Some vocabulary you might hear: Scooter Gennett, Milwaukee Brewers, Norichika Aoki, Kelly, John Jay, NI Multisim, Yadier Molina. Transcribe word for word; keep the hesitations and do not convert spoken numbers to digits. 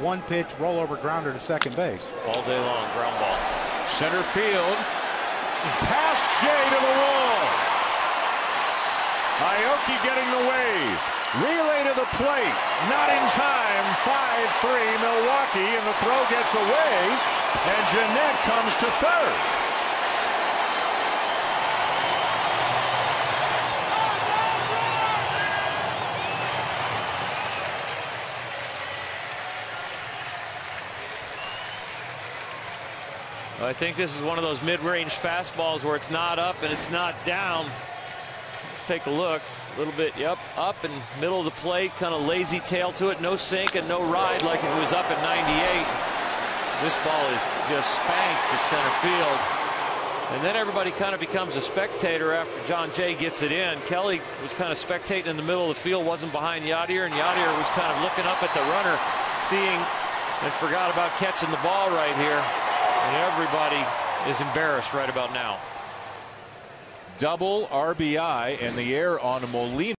One pitch, rollover grounder to second base. All day long, ground ball. Center field. Past Jay to the wall. Aoki getting the wave. Relay to the plate. Not in time. five three Milwaukee, and the throw gets away. And Gennett comes to third. I think this is one of those mid-range fastballs where it's not up and it's not down. Let's take a look. A little bit, yep, up and middle of the plate, kind of lazy tail to it. No sink and no ride like if it was up at ninety-eight. This ball is just spanked to center field. And then everybody kind of becomes a spectator after John Jay gets it in. Kelly was kind of spectating in the middle of the field, wasn't behind Yadier, and Yadier was kind of looking up at the runner, seeing and forgot about catching the ball right here. And everybody is embarrassed right about now. Double R B I in the air on Molina.